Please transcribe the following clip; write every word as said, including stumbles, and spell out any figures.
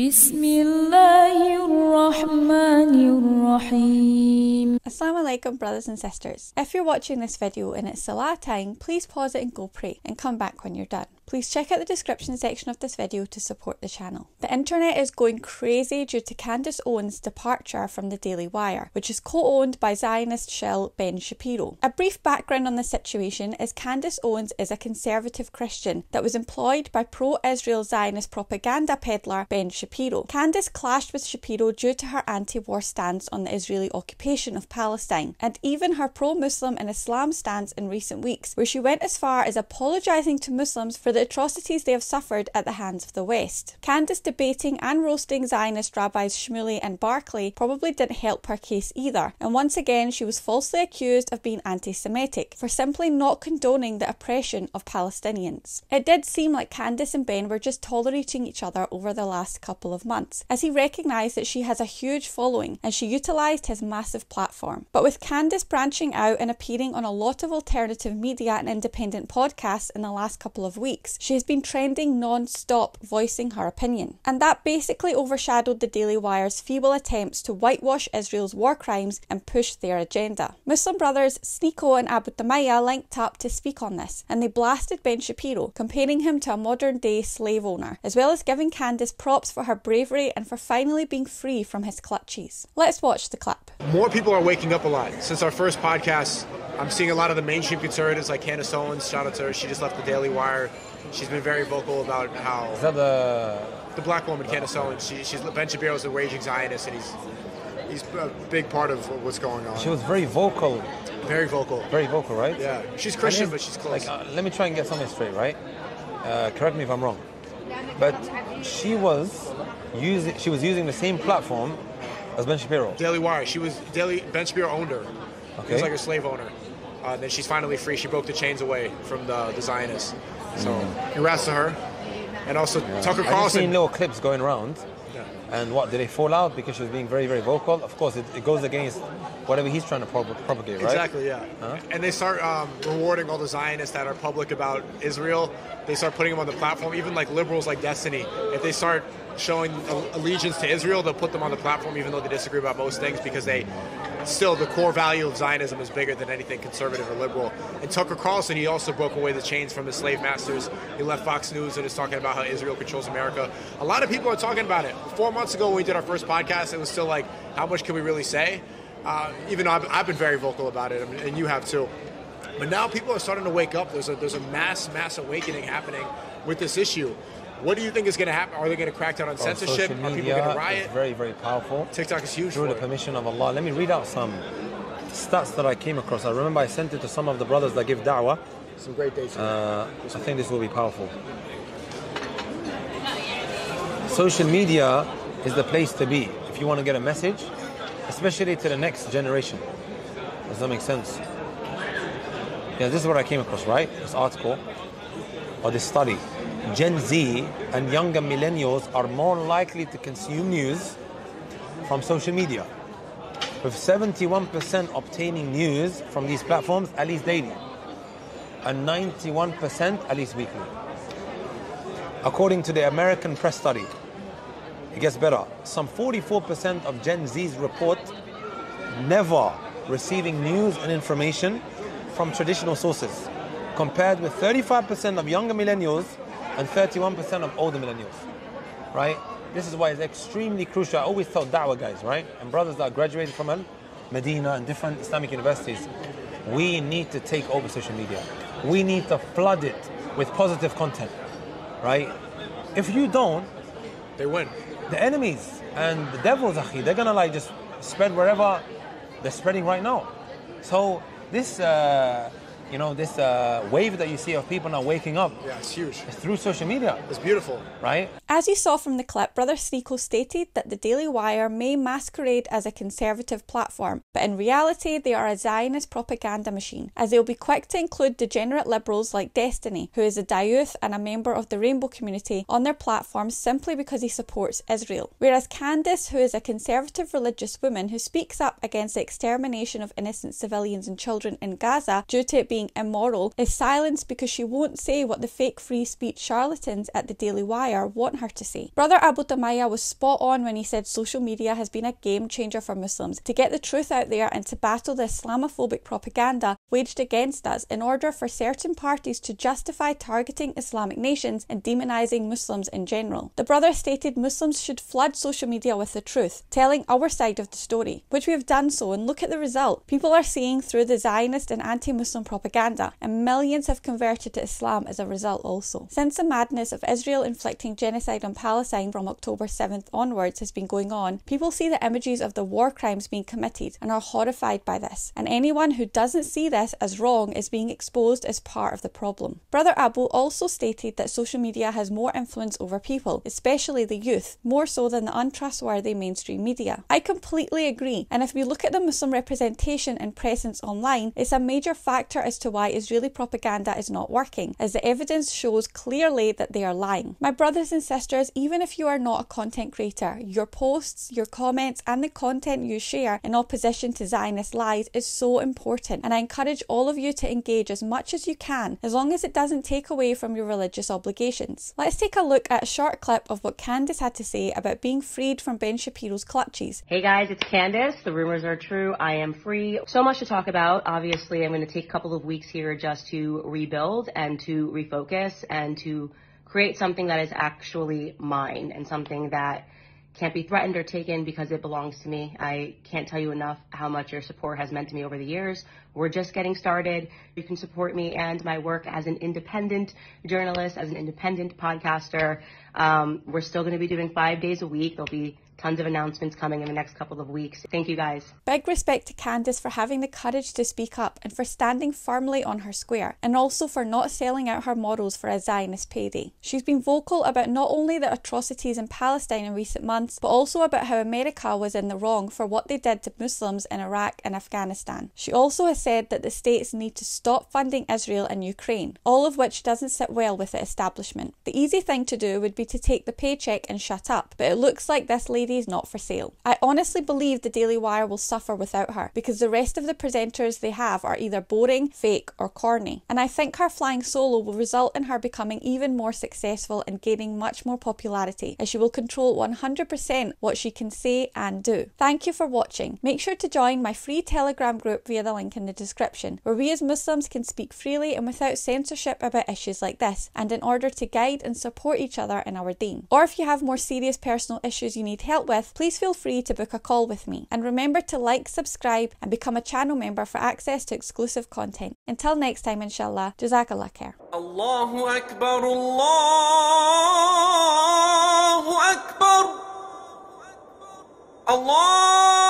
Bismillahirrahmanirrahim. Assalamu alaikum, brothers and sisters. If you're watching this video and it's Salah time, please pause it and go pray and come back when you're done. Please check out the description section of this video to support the channel. The internet is going crazy due to Candace Owens' departure from The Daily Wire, which is co-owned by Zionist shill Ben Shapiro. A brief background on the situation is Candace Owens is a conservative Christian that was employed by pro-Israel Zionist propaganda peddler Ben Shapiro. Candace clashed with Shapiro due to her anti-war stance on the Israeli occupation of Palestine, and even her pro-Muslim and Islam stance in recent weeks, where she went as far as apologising to Muslims for the atrocities they have suffered at the hands of the West. Candace debating and roasting Zionist rabbis Shmuley and Barclay probably didn't help her case either, and once again she was falsely accused of being anti-Semitic for simply not condoning the oppression of Palestinians. It did seem like Candace and Ben were just tolerating each other over the last couple of months, as he recognised that she has a huge following and she utilised his massive platform. But with Candace branching out and appearing on a lot of alternative media and independent podcasts in the last couple of weeks, she has been trending non-stop, voicing her opinion. And that basically overshadowed the Daily Wire's feeble attempts to whitewash Israel's war crimes and push their agenda. Muslim brothers Sneako and Abu Taymiyyah linked up to speak on this, and they blasted Ben Shapiro, comparing him to a modern-day slave owner, as well as giving Candace props for her bravery and for finally being free from his clutches. Let's watch the clip. More people are waking up a lot. Since our first podcast, I'm seeing a lot of the mainstream conservatives like Candace Owens, shout out to her, she just left the Daily Wire. She's been very vocal about how... Is that the... The black woman, Candace Owens, she, she's, Ben Shapiro's a raging Zionist, and he's he's a big part of what's going on. She was very vocal. Very vocal. Very vocal, right? Yeah. She's Christian, but she's close. Like, uh, let me try and get something straight, right? Uh, correct me if I'm wrong. But she was using, she was using the same platform as Ben Shapiro. Daily Wire. She was... Daily, Ben Shapiro owned her. Okay. He was like a slave owner. Uh, then she's finally free. She broke the chains away from the, the Zionists. So mm. congrats to her. And also yeah. Tucker Carlson. I've seen little clips going around. Yeah. And what, did they fall out because she was being very, very vocal? Of course, it, it goes against whatever he's trying to propagate, right? Exactly, yeah. Huh? And they start um, rewarding all the Zionists that are public about Israel. They start putting them on the platform. Even like liberals like Destiny, if they start showing allegiance to Israel, they'll put them on the platform even though they disagree about most things, because they... Still, the core value of Zionism is bigger than anything conservative or liberal. And Tucker Carlson, he also broke away the chains from his slave masters. He left Fox News and is talking about how Israel controls America. A lot of people are talking about it. Four months ago when we did our first podcast, it was still like, how much can we really say? Uh, even though I've, I've been very vocal about it, and you have too. But now people are starting to wake up. There's a, there's a mass, mass awakening happening with this issue. What do you think is going to happen? Are they going to crack down on so censorship? Media, are people going to riot? It's very, very powerful. TikTok is huge. Through the it. permission of Allah. Let me read out some stats that I came across. I remember I sent it to some of the brothers that give da'wah. Some great dates. Uh, I think this will be powerful. Social media is the place to be if you want to get a message, especially to the next generation. Does that make sense? Yeah, this is what I came across, right? This article or this study. Gen Z and younger millennials are more likely to consume news from social media, with seventy-one percent obtaining news from these platforms at least daily, and ninety-one percent at least weekly. According to the American press study, it gets better. Some forty-four percent of Gen Z's report never receiving news and information from traditional sources, compared with thirty-five percent of younger millennials and thirty-one percent of older millennials, right? This is why it's extremely crucial. I always tell da'wah guys, right? And brothers that graduated from Al Medina and different Islamic universities, we need to take over social media. We need to flood it with positive content, right? If you don't... They win. The enemies and the devils, akhi, they're going to like just spread wherever they're spreading right now. So this... Uh, You know, this uh, wave that you see of people now waking up. Yeah, it's huge. It's through social media. It's beautiful. Right? As you saw from the clip, Brother Sneako stated that the Daily Wire may masquerade as a conservative platform, but in reality, they are a Zionist propaganda machine, as they will be quick to include degenerate liberals like Destiny, who is a Dayuth and a member of the Rainbow community, on their platform simply because he supports Israel. Whereas Candace, who is a conservative religious woman who speaks up against the extermination of innocent civilians and children in Gaza due to it being being immoral is silenced because she won't say what the fake free speech charlatans at The Daily Wire want her to say. Brother Abu Taymiyyah was spot on when he said social media has been a game changer for Muslims to get the truth out there and to battle the Islamophobic propaganda waged against us in order for certain parties to justify targeting Islamic nations and demonizing Muslims in general. The brother stated Muslims should flood social media with the truth, telling our side of the story, which we have done so, and look at the result. People are seeing through the Zionist and anti-Muslim propaganda, and millions have converted to Islam as a result also. Since the madness of Israel inflicting genocide on Palestine from October seventh onwards has been going on, people see the images of the war crimes being committed and are horrified by this, and anyone who doesn't see this as wrong is being exposed as part of the problem. Brother Abu also stated that social media has more influence over people, especially the youth, more so than the untrustworthy mainstream media. I completely agree, and if we look at the Muslim representation and presence online, it's a major factor as to why Israeli propaganda is not working, as the evidence shows clearly that they are lying. My brothers and sisters, even if you are not a content creator, your posts, your comments, and the content you share in opposition to Zionist lies is so important, and I encourage all of you to engage as much as you can, as long as it doesn't take away from your religious obligations. Let's take a look at a short clip of what Candace had to say about being freed from Ben Shapiro's clutches. Hey guys, it's Candace. The rumors are true. I am free. So much to talk about. Obviously, I'm going to take a couple of weeks here just to rebuild and to refocus and to create something that is actually mine and something that can't be threatened or taken because it belongs to me. I can't tell you enough how much your support has meant to me over the years. We're just getting started. You can support me and my work as an independent journalist, as an independent podcaster. Um, we're still going to be doing five days a week. There'll be tons of announcements coming in the next couple of weeks. Thank you guys. Big respect to Candace for having the courage to speak up and for standing firmly on her square, and also for not selling out her models for a Zionist payday. She's been vocal about not only the atrocities in Palestine in recent months, but also about how America was in the wrong for what they did to Muslims in Iraq and Afghanistan. She also has said that the states need to stop funding Israel and Ukraine, all of which doesn't sit well with the establishment. The easy thing to do would be to take the paycheck and shut up, but it looks like this lady is not for sale. I honestly believe the Daily Wire will suffer without her, because the rest of the presenters they have are either boring, fake, or corny. And I think her flying solo will result in her becoming even more successful and gaining much more popularity, as she will control one hundred percent what she can say and do. Thank you for watching. Make sure to join my free Telegram group via the link in the description, where we as Muslims can speak freely and without censorship about issues like this, and in order to guide and support each other in our deen. Or if you have more serious personal issues you need help with, please feel free to book a call with me. And remember to like, subscribe, and become a channel member for access to exclusive content. Until next time, inshallah, Jazakallah khair. Allahu Akbar, Allahu Akbar, Allahu Akbar.